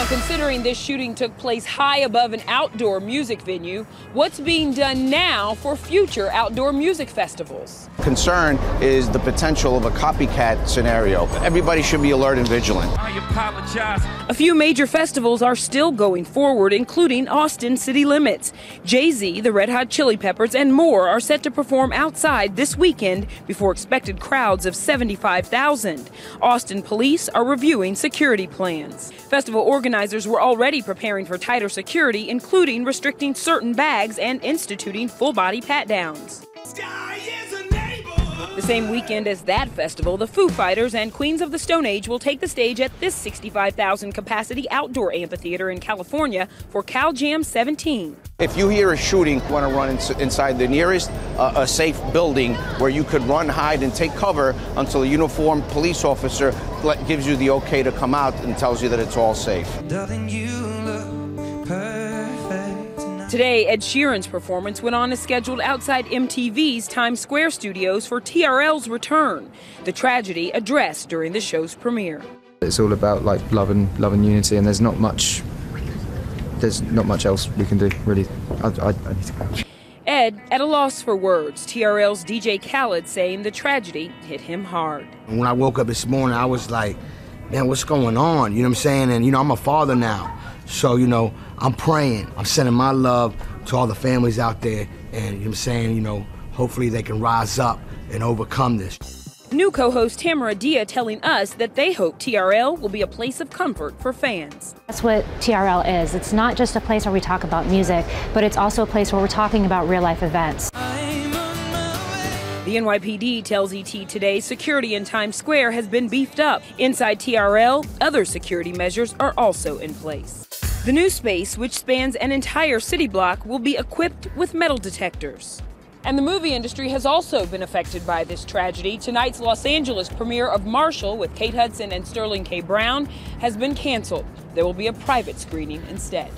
Now, considering this shooting took place high above an outdoor music venue, what's being done now for future outdoor music festivals? Concern is the potential of a copycat scenario. Everybody should be alert and vigilant. I apologize. A few major festivals are still going forward, including Austin City Limits. Jay-Z, the Red Hot Chili Peppers, and more are set to perform outside this weekend before expected crowds of 75,000. Austin police are reviewing security plans. Festival organizers were already preparing for tighter security, including restricting certain bags and instituting full-body pat-downs. The same weekend as that festival, the Foo Fighters and Queens of the Stone Age will take the stage at this 65,000-capacity outdoor amphitheater in California for Cal Jam 17. If you hear a shooting, you want to run inside the nearest a safe building where you could run, hide, and take cover until a uniformed police officer gives you the okay to come out and tells you that it's all safe. Darling, you look perfect. Today, Ed Sheeran's performance went on as scheduled outside MTV's Times Square studios for TRL's return, the tragedy addressed during the show's premiere. It's all about like love and unity, and there's not much else we can do, really. I need to go. Ed, at a loss for words, TRL's DJ Khaled saying the tragedy hit him hard. When I woke up this morning, I was like, man, what's going on? You know what I'm saying? And, you know, I'm a father now. So, you know, I'm praying. I'm sending my love to all the families out there. And, you know what I'm saying, you know, hopefully they can rise up and overcome this. New co-host Tamara Dia telling us that they hope TRL will be a place of comfort for fans. That's what TRL is. It's not just a place where we talk about music, but it's also a place where we're talking about real-life events. The NYPD tells ET Today security in Times Square has been beefed up. Inside TRL, other security measures are also in place. The new space, which spans an entire city block, will be equipped with metal detectors. And the movie industry has also been affected by this tragedy. Tonight's Los Angeles premiere of Marshall with Kate Hudson and Sterling K. Brown has been canceled. There will be a private screening instead.